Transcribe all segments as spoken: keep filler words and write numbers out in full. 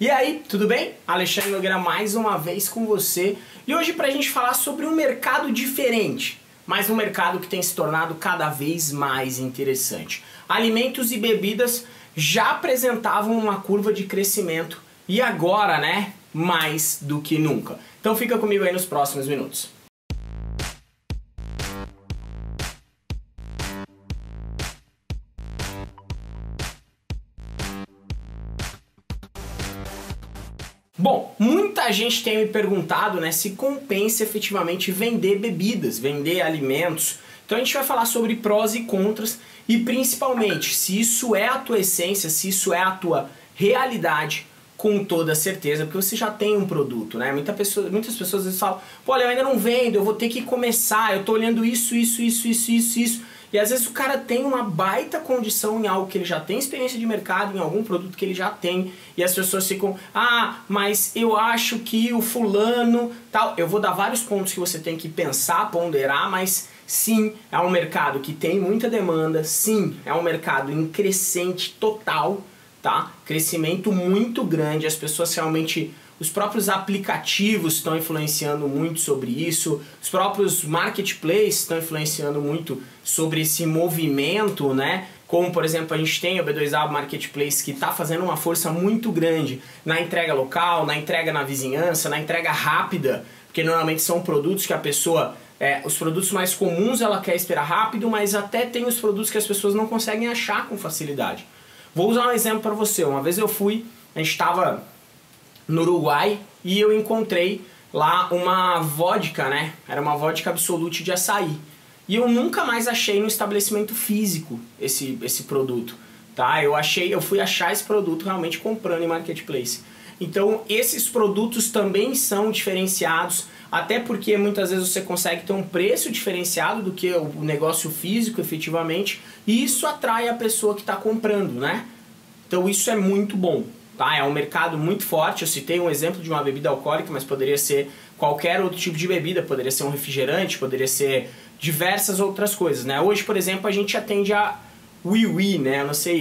E aí, tudo bem? Alexandre Nogueira mais uma vez com você. E hoje pra gente falar sobre um mercado diferente, mas um mercado que tem se tornado cada vez mais interessante. Alimentos e bebidas já apresentavam uma curva de crescimento e agora, né, mais do que nunca. Então fica comigo aí nos próximos minutos. Bom, muita gente tem me perguntado, né, se compensa efetivamente vender bebidas, vender alimentos. Então a gente vai falar sobre prós e contras e principalmente se isso é a tua essência, se isso é a tua realidade, com toda certeza, porque você já tem um produto, né? Muita pessoa, muitas pessoas às vezes falam, pô, olha, eu ainda não vendo, eu vou ter que começar, eu tô olhando isso, isso, isso, isso, isso, isso. E às vezes o cara tem uma baita condição em algo que ele já tem experiência de mercado, em algum produto que ele já tem, e as pessoas ficam, ah, mas eu acho que o fulano, tal. Eu vou dar vários pontos que você tem que pensar, ponderar, mas sim, é um mercado que tem muita demanda, sim, é um mercado em crescente total, tá? Crescimento muito grande, as pessoas realmente... Os próprios aplicativos estão influenciando muito sobre isso, os próprios marketplaces estão influenciando muito sobre esse movimento, né? Como, por exemplo, a gente tem o B dois W Marketplace que está fazendo uma força muito grande na entrega local, na entrega na vizinhança, na entrega rápida, porque normalmente são produtos que a pessoa... É, os produtos mais comuns ela quer esperar rápido, mas até tem os produtos que as pessoas não conseguem achar com facilidade. Vou usar um exemplo para você. Uma vez eu fui, a gente estava... no Uruguai, e eu encontrei lá uma vodka, né? Era uma vodka Absolut de açaí. E eu nunca mais achei no estabelecimento físico esse, esse produto, tá? Eu achei, eu fui achar esse produto realmente comprando em marketplace. Então, esses produtos também são diferenciados, até porque muitas vezes você consegue ter um preço diferenciado do que o negócio físico, efetivamente, e isso atrai a pessoa que está comprando, né? Então, isso é muito bom. Tá? É um mercado muito forte, eu citei um exemplo de uma bebida alcoólica, mas poderia ser qualquer outro tipo de bebida, poderia ser um refrigerante, poderia ser diversas outras coisas, né? Hoje, por exemplo, a gente atende a Wiwi, né? Eu não sei,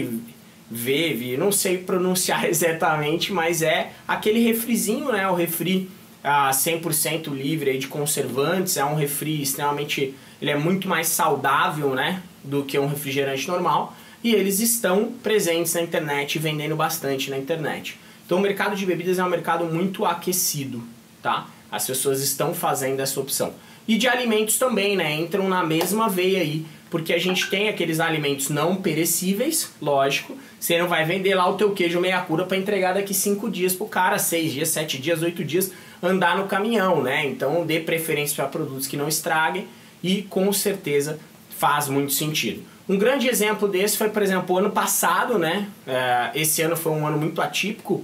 Vivi, não sei pronunciar exatamente, mas é aquele refrizinho, né? O refri ah, cem por cento livre aí de conservantes, é um refri extremamente, ele é muito mais saudável, né? Do que um refrigerante normal. E eles estão presentes na internet, vendendo bastante na internet. Então o mercado de bebidas é um mercado muito aquecido, tá? As pessoas estão fazendo essa opção. E de alimentos também, né? Entram na mesma veia aí, porque a gente tem aqueles alimentos não perecíveis, lógico. Você não vai vender lá o teu queijo meia cura para entregar daqui cinco dias pro cara, seis dias, sete dias, oito dias, andar no caminhão, né? Então dê preferência para produtos que não estraguem e com certeza faz muito sentido. Um grande exemplo desse foi, por exemplo, ano passado, né? Esse ano foi um ano muito atípico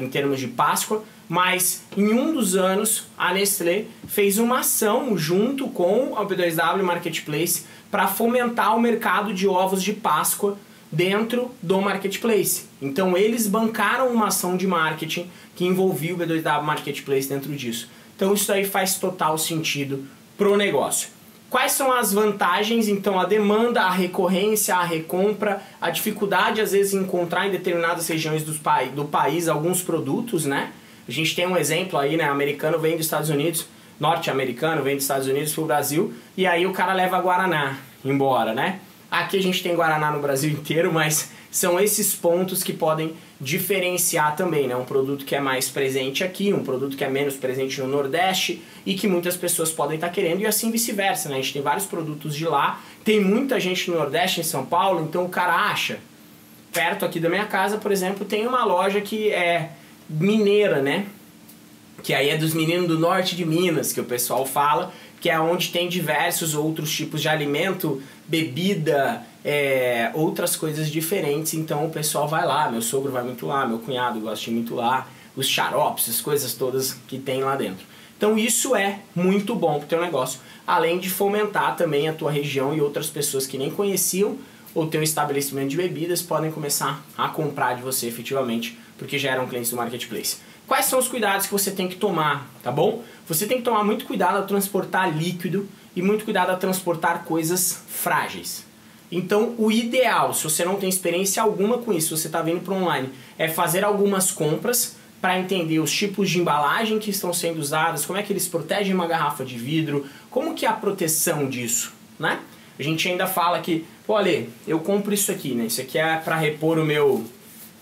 em termos de Páscoa, mas em um dos anos a Nestlé fez uma ação junto com a B dois W Marketplace para fomentar o mercado de ovos de Páscoa dentro do Marketplace. Então eles bancaram uma ação de marketing que envolvia o B dois W Marketplace dentro disso. Então isso aí faz total sentido pro negócio. Quais são as vantagens? Então, a demanda, a recorrência, a recompra, a dificuldade, às vezes, em encontrar em determinadas regiões do, pa do país alguns produtos, né? A gente tem um exemplo aí, né? Americano vem dos Estados Unidos, norte-americano vem dos Estados Unidos para o Brasil, e aí o cara leva Guaraná embora, né? Aqui a gente tem Guaraná no Brasil inteiro, mas são esses pontos que podem diferenciar também, né? Um produto que é mais presente aqui, um produto que é menos presente no Nordeste e que muitas pessoas podem estar querendo, e assim vice-versa, né? A gente tem vários produtos de lá, tem muita gente no Nordeste, em São Paulo, então o cara acha. Perto aqui da minha casa, por exemplo, tem uma loja que é mineira, né? Que aí é dos meninos do norte de Minas, que o pessoal fala, que é onde tem diversos outros tipos de alimento, bebida, é, outras coisas diferentes. Então o pessoal vai lá, meu sogro vai muito lá, meu cunhado gosta de ir muito lá, os xaropes, as coisas todas que tem lá dentro. Então isso é muito bom para o teu negócio, além de fomentar também a tua região e outras pessoas que nem conheciam o teu estabelecimento de bebidas podem começar a comprar de você efetivamente, porque já eram clientes do Marketplace. Quais são os cuidados que você tem que tomar, tá bom? Você tem que tomar muito cuidado ao transportar líquido e muito cuidado a transportar coisas frágeis. Então, o ideal, se você não tem experiência alguma com isso, se você está vindo para o online, é fazer algumas compras para entender os tipos de embalagem que estão sendo usadas, como é que eles protegem uma garrafa de vidro, como que é a proteção disso, né? A gente ainda fala que, pô, Ale, eu compro isso aqui, né? Isso aqui é para repor o meu,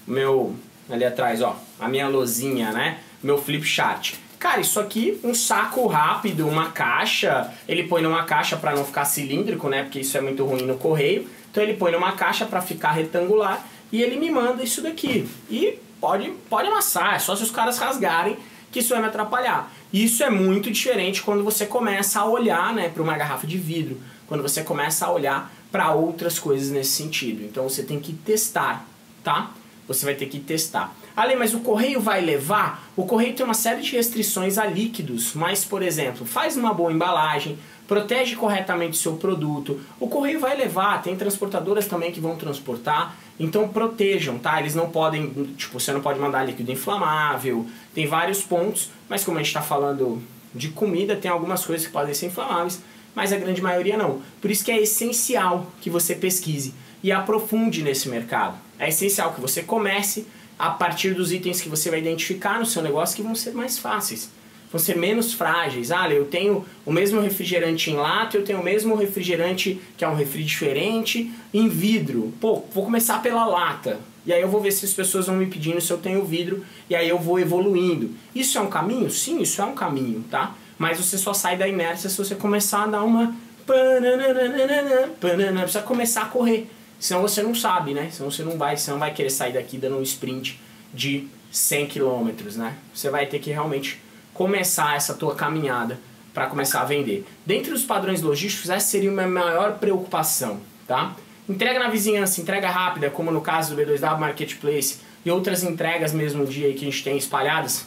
meu, ali atrás, ó, a minha lozinha, né? Meu flip chart. Cara, isso aqui, um saco rápido, uma caixa, ele põe numa caixa para não ficar cilíndrico, né? Porque isso é muito ruim no correio. Então ele põe numa caixa para ficar retangular e ele me manda isso daqui. E pode, pode amassar, é só se os caras rasgarem que isso vai me atrapalhar. Isso é muito diferente quando você começa a olhar, né, para uma garrafa de vidro, quando você começa a olhar para outras coisas nesse sentido. Então você tem que testar, tá? Você vai ter que testar. Ale, mas o correio vai levar? O correio tem uma série de restrições a líquidos, mas, por exemplo, faz uma boa embalagem, protege corretamente o seu produto, o correio vai levar, tem transportadoras também que vão transportar, então protejam, tá? Eles não podem, tipo, você não pode mandar líquido inflamável, tem vários pontos, mas como a gente está falando de comida, tem algumas coisas que podem ser inflamáveis, mas a grande maioria não. Por isso que é essencial que você pesquise e aprofunde nesse mercado. É essencial que você comece a partir dos itens que você vai identificar no seu negócio que vão ser mais fáceis, vão ser menos frágeis. Ah, eu tenho o mesmo refrigerante em lata, eu tenho o mesmo refrigerante que é um refri diferente em vidro. Pô, vou começar pela lata, e aí eu vou ver se as pessoas vão me pedindo se eu tenho vidro, e aí eu vou evoluindo. Isso é um caminho? Sim, isso é um caminho, tá? Mas você só sai da inércia se você começar a dar uma... Precisa começar a correr. Senão você não sabe, né? Senão você não vai, você não vai querer sair daqui dando um sprint de cem quilômetros, né? Você vai ter que realmente começar essa tua caminhada para começar a vender. Dentre os padrões logísticos, essa seria uma maior preocupação, tá? Entrega na vizinhança, entrega rápida, como no caso do B dois W Marketplace e outras entregas mesmo dia que a gente tem espalhadas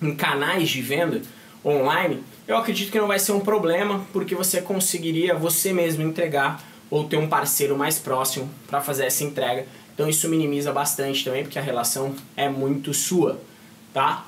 em canais de venda online, eu acredito que não vai ser um problema, porque você conseguiria você mesmo entregar ou ter um parceiro mais próximo para fazer essa entrega. Então isso minimiza bastante também, porque a relação é muito sua, tá?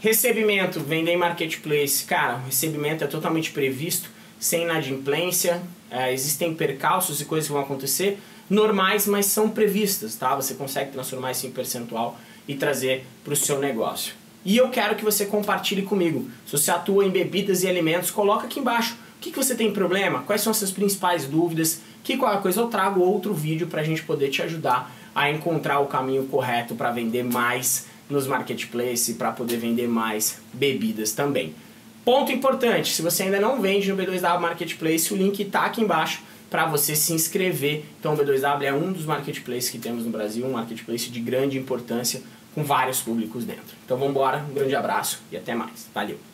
Recebimento, vender em marketplace, cara, o recebimento é totalmente previsto, sem inadimplência, é, existem percalços e coisas que vão acontecer, normais, mas são previstas, tá? Você consegue transformar isso em percentual e trazer para o seu negócio. E eu quero que você compartilhe comigo. Se você atua em bebidas e alimentos, coloca aqui embaixo. O que, que você tem problema? Quais são as suas principais dúvidas? Que qualquer coisa eu trago outro vídeo para a gente poder te ajudar a encontrar o caminho correto para vender mais nos marketplaces e para poder vender mais bebidas também. Ponto importante, se você ainda não vende no B dois W Marketplace, o link está aqui embaixo para você se inscrever. Então o B dois W é um dos marketplaces que temos no Brasil, um marketplace de grande importância, com vários públicos dentro. Então vamos embora, um grande abraço e até mais. Valeu!